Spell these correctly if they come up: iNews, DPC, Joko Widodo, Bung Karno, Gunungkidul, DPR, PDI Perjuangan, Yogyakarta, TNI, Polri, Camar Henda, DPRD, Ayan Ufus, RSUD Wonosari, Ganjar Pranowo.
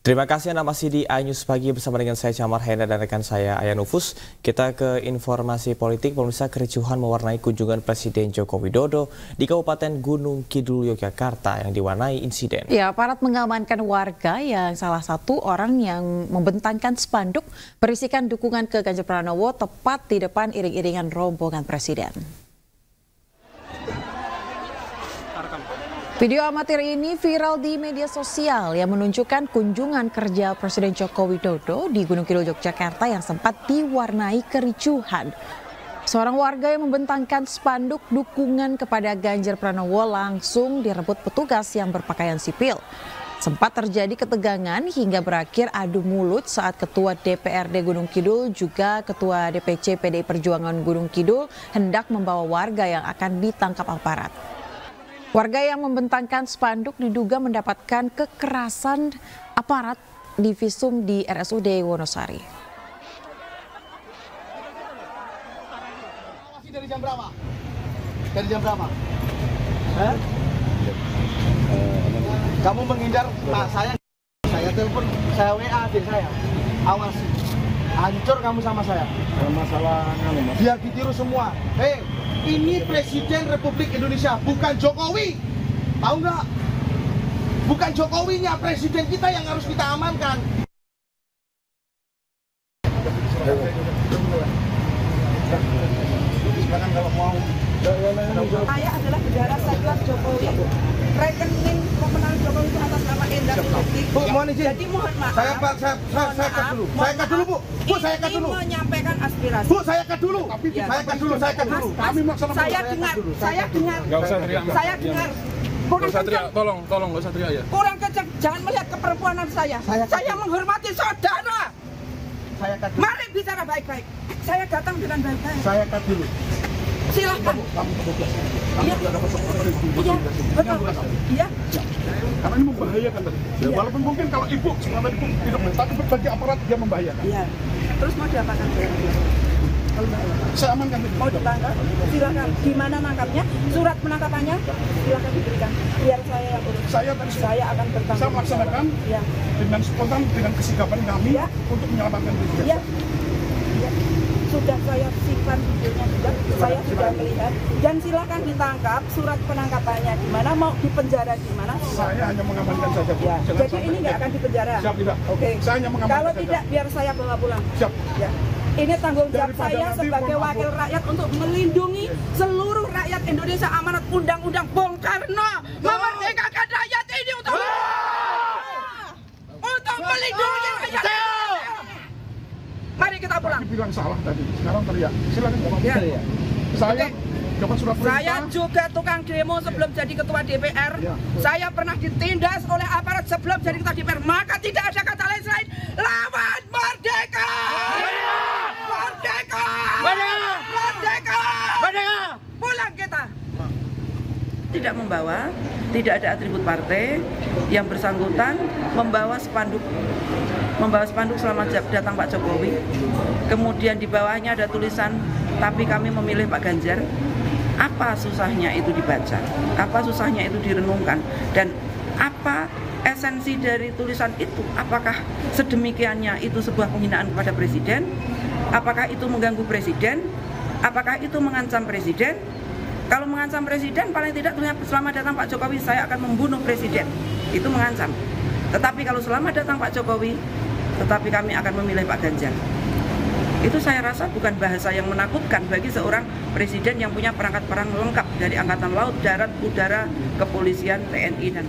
Terima kasih Anda masih di iNews Pagi bersama dengan saya Camar Henda dan rekan saya Ayan Ufus. Kita ke informasi politik. Pemirsa, kericuhan mewarnai kunjungan Presiden Joko Widodo di Kabupaten Gunungkidul, Yogyakarta yang diwarnai insiden. Ya, aparat mengamankan warga yang salah satu orang yang membentangkan spanduk berisikan dukungan ke Ganjar Pranowo tepat di depan iring-iringan rombongan Presiden. Video amatir ini viral di media sosial yang menunjukkan kunjungan kerja Presiden Joko Widodo di Gunungkidul, Yogyakarta yang sempat diwarnai kericuhan. Seorang warga yang membentangkan spanduk dukungan kepada Ganjar Pranowo langsung direbut petugas yang berpakaian sipil. Sempat terjadi ketegangan hingga berakhir adu mulut saat Ketua DPRD Gunungkidul juga Ketua DPC PDI Perjuangan Gunungkidul hendak membawa warga yang akan ditangkap aparat. Warga yang membentangkan spanduk diduga mendapatkan kekerasan aparat di visum di RSUD Wonosari. Dari jam berapa? Kamu menghindar, Pak. Saya telepon, saya WA adik saya. Awas, hancur kamu sama saya. Masalah biar ditiru semua. Hei, ini Presiden Republik Indonesia, bukan Jokowi. Tahu nggak? Bukan Jokowinya, Presiden kita yang harus kita amankan. Saya adalah bendahara Satgas Jokowi. Rekening pemenang Jokowi itu atas nama Endar Politik. Bu, mohon izin. Jadi mohon maaf. Saya cut dulu, Bu. Bu, saya cut dulu. Ini menyampaikan aspirasi. Bu, saya cut dulu. Saya cut dulu. Kami maksudnya saya dengar. Tolong, enggak usah teriak ya. Kurang kecek, jangan melihat keperempuanan saya. Saya menghormati saudara. Saya cut dulu. Mari bicara baik-baik. Saya datang dengan baik-baik. Saya cut dulu. Silahkan. Iya. Iya. Karena ini membahayakan tadi. Ya. Walaupun mungkin kalau ibu cuma tadi hidup, tapi bagi aparat dia membahayakan. Iya. Terus mau diapakan? Saya amankan. Mau ditangkap? Silahkan. Di mana nangkapnya? Surat penangkapannya? Silahkan diberikan. Biar saya yang urus. Saya akan bertanggung. Saya melaksanakan ya. Dengan spontan dengan kesikapan kami ya. Untuk menyelamatkan diri. Iya. Sudah saya simpan videonya, saya sudah melihat dan silakan ditangkap surat penangkapannya di mana, mau dipenjara di mana. Saya hanya mengamankan saja, Bu. Ya. Jadi ini nggak akan dipenjara. Siap, tidak. Oke. Saya hanya mengamankan. Kalau saja. Tidak, biar saya bawa pulang. Siap. Ya. Ini tanggung jawab saya sebagai wakil rakyat untuk melindungi seluruh rakyat Indonesia, amanat Undang-Undang Bung Karno, memerdekakan rakyat ini untuk melindungi rakyat. Mari kita pulang. Tadi bilang salah tadi, sekarang teriak. Silakan ngomong. Ya. Saya dapat surat perintah. Saya juga tukang demo sebelum jadi ketua DPR. Ya. Saya pernah ditindas oleh aparat sebelum jadi ketua DPR. Maka tidak ada kata lain selain lawan merdeka. Merdeka. Merdeka. Merdeka. Merdeka. Pulang kita. Tidak membawa, tidak ada atribut partai. Yang bersangkutan membawa spanduk. Selamat datang Pak Jokowi. Kemudian di bawahnya ada tulisan, tapi kami memilih Pak Ganjar. Apa susahnya itu dibaca? Apa susahnya itu direnungkan? Dan apa esensi dari tulisan itu? Apakah sedemikiannya itu sebuah penghinaan kepada Presiden? Apakah itu mengganggu Presiden? Apakah itu mengancam Presiden? Kalau mengancam Presiden, paling tidak tulisan selamat datang Pak Jokowi, saya akan membunuh Presiden. Itu mengancam. Tetapi kalau selamat datang Pak Jokowi, tetapi kami akan memilih Pak Ganjar. Itu saya rasa bukan bahasa yang menakutkan bagi seorang presiden yang punya perangkat perang lengkap dari Angkatan Laut, Darat, Udara, Kepolisian, TNI, dan Polri.